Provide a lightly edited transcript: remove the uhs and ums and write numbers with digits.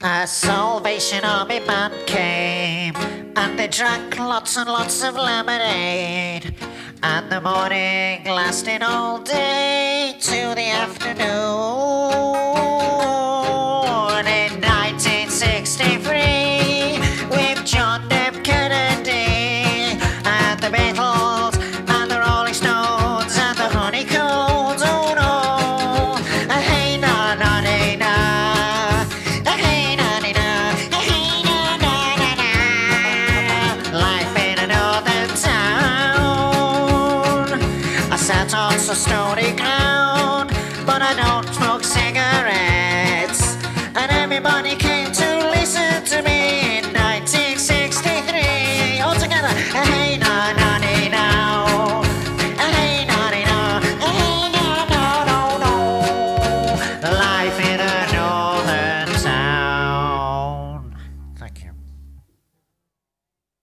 A Salvation Army band came, and they drank lots and lots of lemonade. And the morning lasted all day to the afternoon. In 1963, with John F. Kennedy, and the Beatles, and the Rolling Stones, and the Honeycombs, oh no. Hey na na na na, hey na na na, hey na na na na. Life in a northern town. I sat on some stony ground, but I don't smoke cigarettes, and everybody can